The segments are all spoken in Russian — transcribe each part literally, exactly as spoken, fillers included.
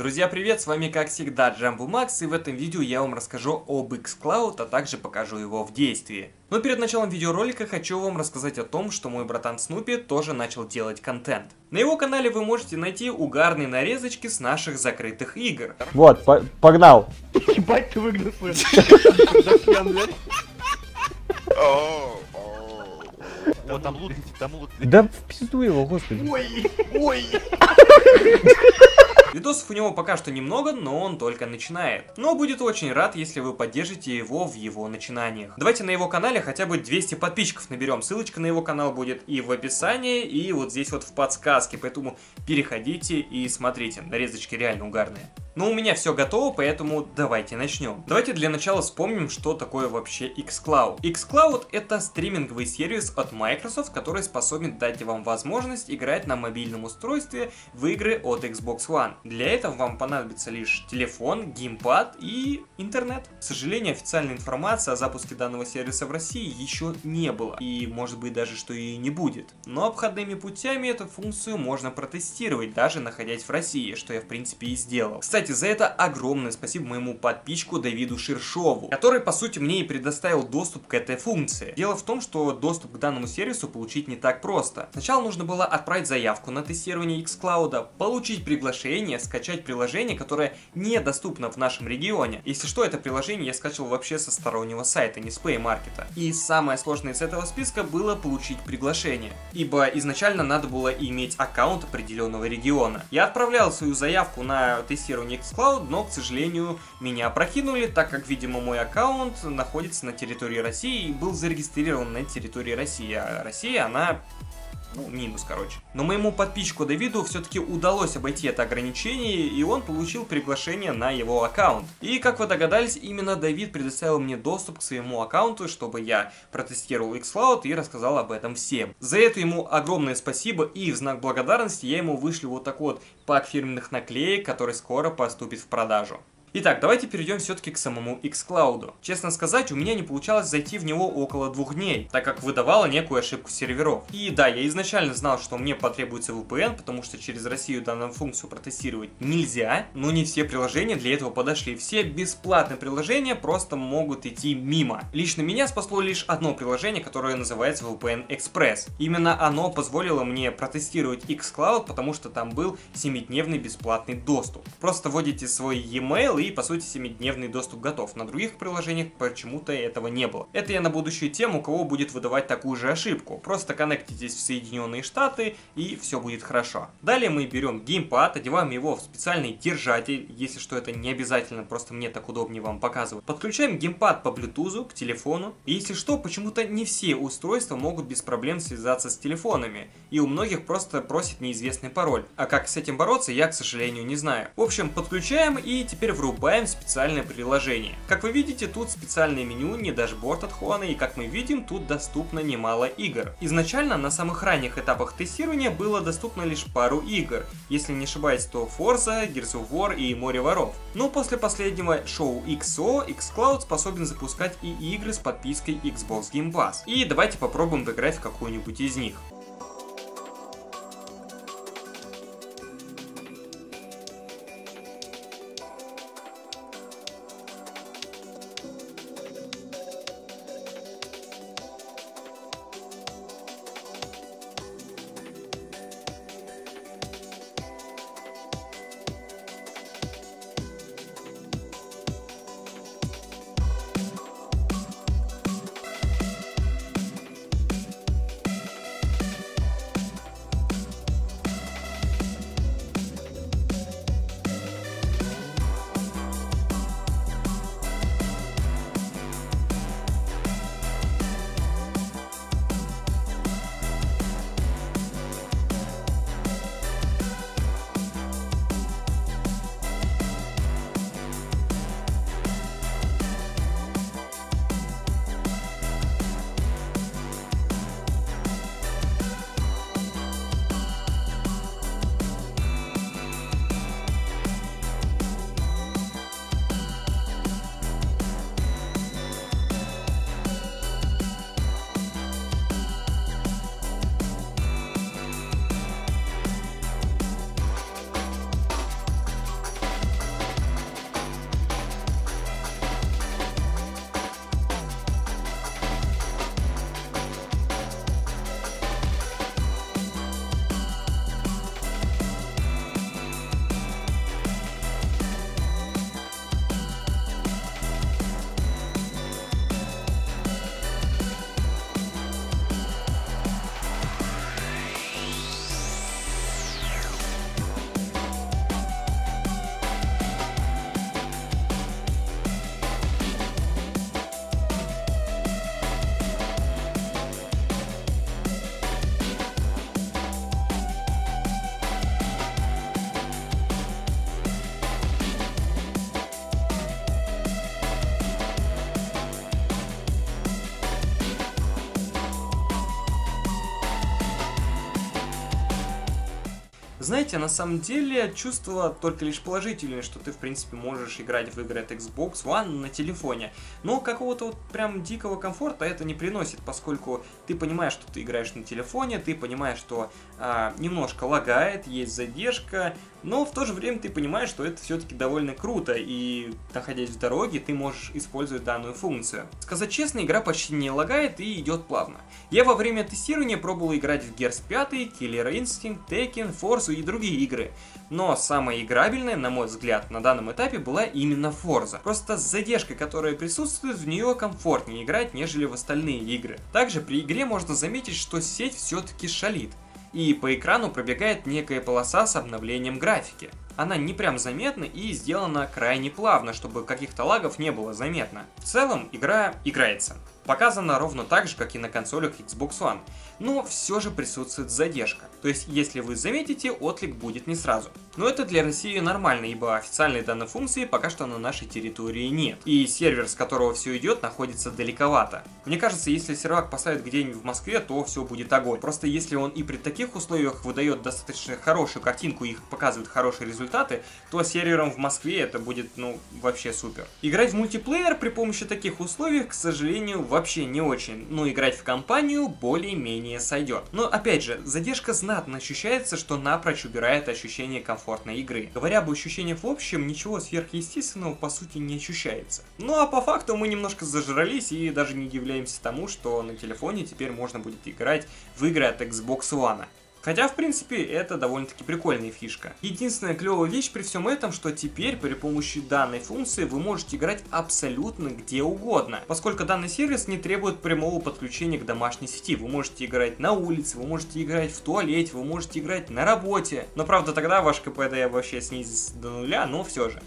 Друзья, привет! С вами, как всегда, Джамбу Макс, и в этом видео я вам расскажу об xCloud, а также покажу его в действии. Но перед началом видеоролика хочу вам рассказать о том, что мой братан Снупи тоже начал делать контент. На его канале вы можете найти угарные нарезочки с наших закрытых игр. Вот, по погнал! Ебать, ты выгнал, слышишь? Вот там лут, там лут. Да в пизду его, господи. Ой, ой. Видосов у него пока что немного, но он только начинает. Но будет очень рад, если вы поддержите его в его начинаниях. Давайте на его канале хотя бы двести подписчиков наберем. Ссылочка на его канал будет и в описании, и вот здесь вот в подсказке. Поэтому переходите и смотрите. Нарезочки реально угарные. Но у меня все готово, поэтому давайте начнем. Давайте для начала вспомним, что такое вообще xCloud. xCloud — это стриминговый сервис от Microsoft, который способен дать вам возможность играть на мобильном устройстве в игры от Xbox One. Для этого вам понадобится лишь телефон, геймпад и интернет. К сожалению, официальной информации о запуске данного сервиса в России еще не было. И может быть даже, что и не будет. Но обходными путями эту функцию можно протестировать, даже находясь в России, что я в принципе и сделал. Кстати, за это огромное спасибо моему подписчику Давиду Ширшову, который по сути мне и предоставил доступ к этой функции. Дело в том, что доступ к данному сервису получить не так просто. Сначала нужно было отправить заявку на тестирование xCloud, получить приглашение, скачать приложение, которое недоступно в нашем регионе. Если что, это приложение я скачал вообще со стороннего сайта, не с Play Market. И самое сложное из этого списка было получить приглашение, ибо изначально надо было иметь аккаунт определенного региона. Я отправлял свою заявку на тестирование xCloud, но, к сожалению, меня опрокинули, так как, видимо, мой аккаунт находится на территории России и был зарегистрирован на территории России, а Россия, она... Ну, минус, короче. Но моему подписчику Давиду все-таки удалось обойти это ограничение, и он получил приглашение на его аккаунт. И, как вы догадались, именно Давид предоставил мне доступ к своему аккаунту, чтобы я протестировал xCloud и рассказал об этом всем. За это ему огромное спасибо, и в знак благодарности я ему вышлю вот такой вот пак фирменных наклеек, который скоро поступит в продажу. Итак, давайте перейдем все-таки к самому xCloud. Честно сказать, у меня не получалось зайти в него около двух дней, так как выдавала некую ошибку серверов. И да, я изначально знал, что мне потребуется ви пи эн, потому что через Россию данную функцию протестировать нельзя, но не все приложения для этого подошли. Все бесплатные приложения просто могут идти мимо. Лично меня спасло лишь одно приложение, которое называется ви пи эн Express. Именно оно позволило мне протестировать xCloud, потому что там был семидневный бесплатный доступ. Просто вводите свой e-mail и, по сути, семидневный доступ готов. На других приложениях почему-то этого не было. Это я на будущее тем, у кого будет выдавать такую же ошибку. Просто коннектитесь в Соединенные Штаты, и все будет хорошо. Далее мы берем геймпад, одеваем его в специальный держатель, если что, это не обязательно, просто мне так удобнее вам показывать. Подключаем геймпад по блютузу к телефону. И если что, почему-то не все устройства могут без проблем связаться с телефонами, и у многих просто просит неизвестный пароль. А как с этим бороться, я, к сожалению, не знаю. В общем, подключаем, и теперь в врубаем специальное приложение. Как вы видите, тут специальное меню, не дашборд от Хуана, и как мы видим, тут доступно немало игр. Изначально на самых ранних этапах тестирования было доступно лишь пару игр. Если не ошибаюсь, то Forza, Gears of War и Море воров. Но после последнего шоу икс о, xCloud способен запускать и игры с подпиской Xbox Game Pass. И давайте попробуем поиграть в какую-нибудь из них. Знаете, на самом деле чувство только лишь положительное, что ты, в принципе, можешь играть в игры от Xbox One на телефоне. Но какого-то вот прям дикого комфорта это не приносит, поскольку ты понимаешь, что ты играешь на телефоне, ты понимаешь, что э, немножко лагает, есть задержка, но в то же время ты понимаешь, что это все-таки довольно круто, и, находясь в дороге, ты можешь использовать данную функцию. Сказать честно, игра почти не лагает и идет плавно. Я во время тестирования пробовал играть в Гирс пять, Killer Instinct, Tekken, Forza и другие игры, но самая играбельная, на мой взгляд, на данном этапе была именно Forza. Просто с задержкой, которая присутствует, в нее комфортнее играть, нежели в остальные игры. Также при игре можно заметить, что сеть все-таки шалит, и по экрану пробегает некая полоса с обновлением графики. Она не прям заметна и сделана крайне плавно, чтобы каких-то лагов не было заметно. В целом, игра играется. Показана ровно так же, как и на консолях Xbox One, но все же присутствует задержка. То есть, если вы заметите, отклик будет не сразу. Но это для России нормально, ибо официальной данной функции пока что на нашей территории нет. И сервер, с которого все идет, находится далековато. Мне кажется, если сервак поставят где-нибудь в Москве, то все будет огонь. Просто если он и при таких условиях выдает достаточно хорошую картинку и показывает хорошие результаты, то сервером в Москве это будет, ну, вообще супер. Играть в мультиплеер при помощи таких условий, к сожалению, вообще не очень, но играть в компанию более-менее сойдет. Но опять же, задержка знатно ощущается, что напрочь убирает ощущение комфортной игры. Говоря об ощущениях в общем, ничего сверхъестественного по сути не ощущается. Ну а по факту мы немножко зажрались и даже не удивляемся тому, что на телефоне теперь можно будет играть в игры от Xbox One. Хотя, в принципе, это довольно-таки прикольная фишка. Единственная клевая вещь при всем этом, что теперь при помощи данной функции вы можете играть абсолютно где угодно, поскольку данный сервис не требует прямого подключения к домашней сети. Вы можете играть на улице, вы можете играть в туалете, вы можете играть на работе. Но, правда, тогда ваш КПД вообще снизится до нуля, но все же.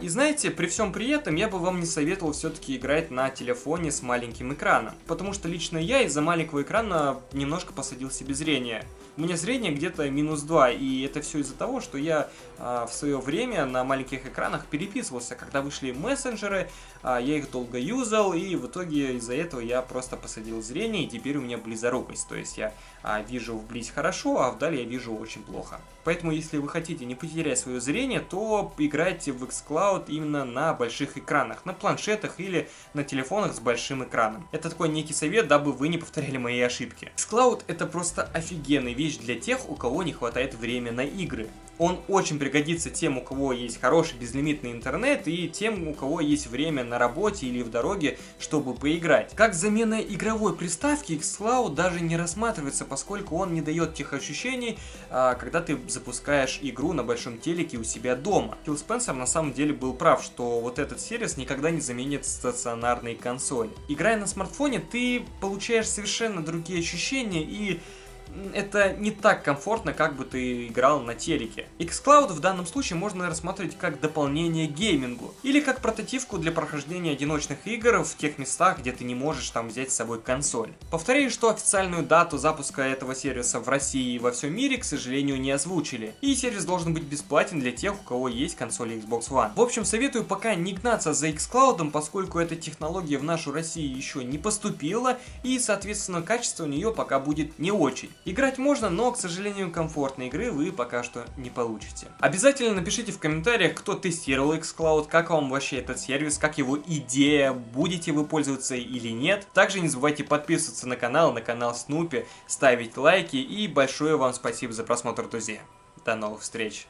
И знаете, при всем при этом я бы вам не советовал все-таки играть на телефоне с маленьким экраном, потому что лично я из-за маленького экрана немножко посадил себе зрение. Мне средняя где-то минус два, и это все из-за того, что я э, в свое время на маленьких экранах переписывался, когда вышли мессенджеры, э, я их долго юзал, и в итоге из-за этого я просто посадил зрение, и теперь у меня близорукость, то есть я э, вижу вблизь хорошо, а вдаль я вижу очень плохо. Поэтому, если вы хотите не потерять свое зрение, то играйте в xCloud именно на больших экранах, на планшетах или на телефонах с большим экраном. Это такой некий совет, дабы вы не повторяли мои ошибки. xCloud это просто офигенная вещь для тех, у кого не хватает времени на игры. Он очень пригодится тем, у кого есть хороший безлимитный интернет, и тем, у кого есть время на работе или в дороге, чтобы поиграть. Как замена игровой приставки, xCloud даже не рассматривается, поскольку он не дает тех ощущений, когда ты запускаешь игру на большом телеке у себя дома. Фил Спенсер на самом деле был прав, что вот этот сервис никогда не заменит стационарные консоли. Играя на смартфоне, ты получаешь совершенно другие ощущения, и это не так комфортно, как бы ты играл на телеке. xCloud в данном случае можно рассматривать как дополнение геймингу, или как прототипку для прохождения одиночных игр в тех местах, где ты не можешь там взять с собой консоль. Повторяю, что официальную дату запуска этого сервиса в России и во всем мире, к сожалению, не озвучили, и сервис должен быть бесплатен для тех, у кого есть консоли Xbox One. В общем, советую пока не гнаться за xCloud, поскольку эта технология в нашу Россию еще не поступила, и, соответственно, качество у нее пока будет не очень. Играть можно, но, к сожалению, комфортной игры вы пока что не получите. Обязательно напишите в комментариях, кто тестировал xCloud, как вам вообще этот сервис, как его идея, будете вы пользоваться или нет. Также не забывайте подписываться на канал, на канал Снупи, ставить лайки, и большое вам спасибо за просмотр, друзья. До новых встреч!